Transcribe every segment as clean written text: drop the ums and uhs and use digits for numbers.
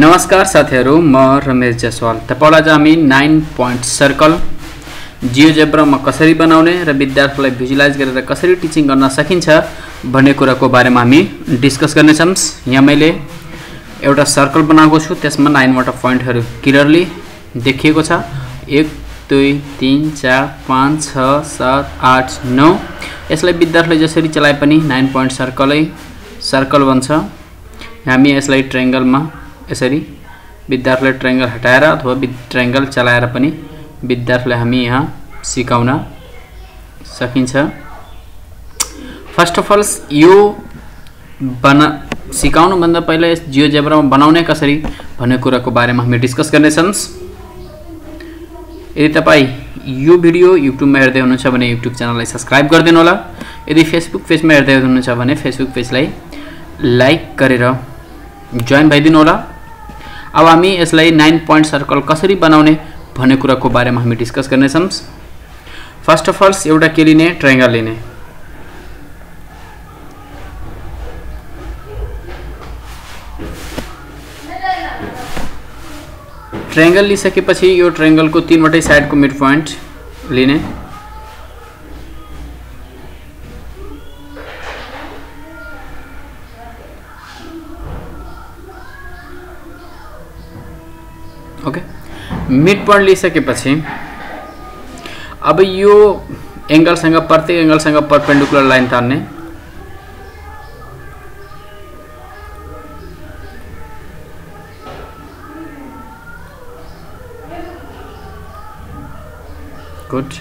नमस्कार साथीहरु, म रमेश जयसवाल। तपाईलाई आज हामी 9 पॉइंट सर्कल जियोजेब्रा में कसरी बनाउने र विद्यार्थीलाई भिजुलाइज गरेर कसरी टिचिङ गर्न सकिन्छ भन्ने कुराको बारेमा हामी डिस्कस गर्ने छम। यहाँ मैले एउटा सर्कल बनाएको छु, त्यसमा 9 वटा प्वाइन्टहरु क्लियरली देखिएको छ। 1 2 3 4 5 6 7 8 9। यसलाई विद्यार्थीले जसरी चलाए पनि 9 पॉइंट सर्कल बन्छ। हामी यसलाई ट्रायंगलमा यसरी विद्यार्थीले ट्रायंगल हटाएर अथवा ट्रायंगल चलाएर पनि विद्यार्थीले हामी यहाँ सिकाउन सकिन्छ। फर्स्ट अफ अल यो बना सिकाउनु भन्दा पहिले यस जियोजेब्रामा बनाउने कसरी भन्ने कुराको बारेमा हामी डिस्कस गर्ने छम। यदि तपाई यो भिडियो युट्युबमा हेर्दै हुनुहुन्छ भने युट्युब च्यानललाई सब्स्क्राइब गर्दिनु होला। यदि फेसबुक पेजमा हेर्दै हुनुहुन्छ भने फेसबुक पेजलाई लाइक गरेर जोइन भइदिनु होला। अब हामी यसलाई 9 पॉइंट सर्कल कसरी बनाउने भन्ने कुराको बारेमा हामी डिस्कस गर्ने छम। फर्स्ट अफ अल एउटा के लिने, ट्रायंगल लिने। ट्रायंगल लिसकेपछि यो ट्रायंगलको 3 वटै साइडको मिड पॉइंट लिने। ओके, मिड पॉइंट लिसकेपछि अब यो एंगलसँग प्रत्येक एंगलसँग परपेंडिकुलर लाइन तान्ने। गुड,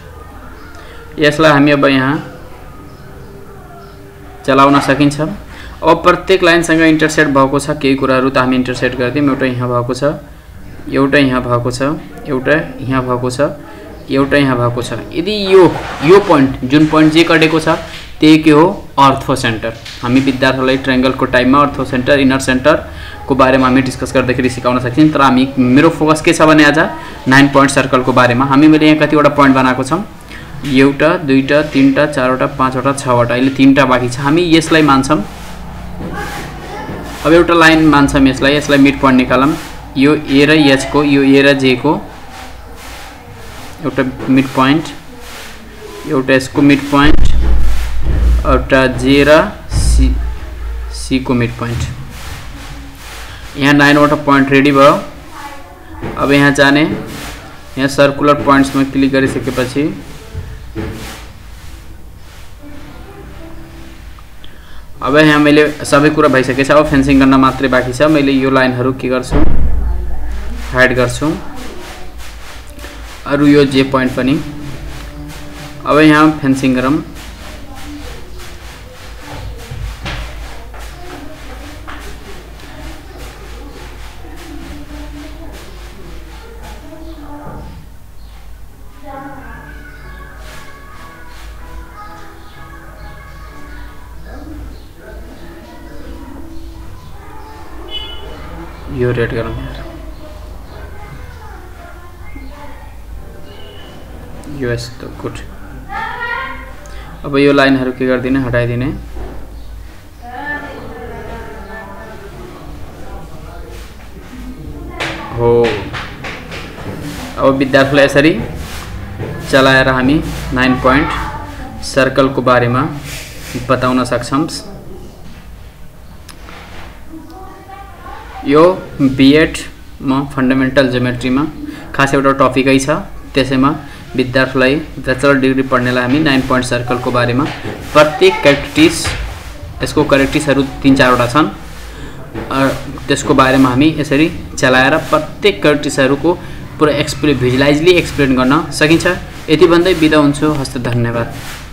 यसलाई हामी अब यहाँ चलाउन सकिन्छ। अब प्रत्येक लाइनसँग इन्टरसेक्ट भएको छ केही कुराहरू, त हामी इन्टरसेक्ट गर्दियौं। एउटा यहाँ भएको छ, एउटा यहाँ भएको छ, एउटा यहाँ भएको छ, एउटा यहाँ भएको छ। यदि यो पॉइंट जुन पॉइंट जे कडेको छ त्यही के हो, अर्थो सेन्टर। हामी विद्यार्थीलाई ट्रायंगलको टाइममा अर्थो सेन्टर, इनर सेन्टर को बारेमा हामी डिस्कस गर्दाखेरि सिकाउन सकिन्छ। तर हामी मेरो फोकस के छ भने आज 9 पॉइंट सर्कल को बारेमा हामी मैले यहाँ कतिवटा पॉइंट बनाएको छम, 1 2 3 4 5 6 अहिले 3 बाँकी छ। हामी यसलाई मान्छौं, अब एउटा लाइन मान्छौं। यसलाई मिड पॉइंट निकालौं। यो ए र एच को, यो ए र जे को एउटा मिड पॉइंट, एउटा यसको मिड पॉइंट, एउटा जे र सी को मिड पॉइंट। यहाँ 9 वटा पॉइंट रेडी भयो। अब यहाँ जाने, यहाँ सर्कुलर पॉइंट्स में क्लिक गरिसकेपछि अब यहाँ मैले सबै कुरा भइसकेछ। अब फेन्सिङ गर्न मात्रै बाँकी छ। मैले यो लाइनहरु के गर्छु, हाइड गर्छु। अरु यो जे पॉइंट पनि अब यहाँ फेन्सिङ गरौं। यो रेड गरौं, यो यस्तो। गुड, अब यो लाइनहरु के गर्दिने, हटाइदिने। हो, अब विद्यार्थीलाई यसरी चलाएर हामी 9 पॉइंट सर्कल को बारेमा बताउन सक्छौं। यो बीएड में फंडामेंटल ज्योमेट्री में खास एउटा टपिकै छ। त्यसैमा विद्यार्थीलाई बैचलर डिग्री पढ्नेलाई हामी 9 पॉइंट सर्कल को बारे में प्रत्येक कैरेक्टरिस्टिक्स, यसको कैरेक्टरिस्टिक्सहरु 3-4 वटा छन्, त्यसको बारे में हामी यसरी चलाएर प्रत्येक कैरेक्टरिस्टिक्सहरुको पूरा एक्सप्लेन भिजुलाइजली एक्सप्लेन गर्न सकिन्छ। यति भन्दै बिदा हुन्छु। हस्त, धन्यवाद।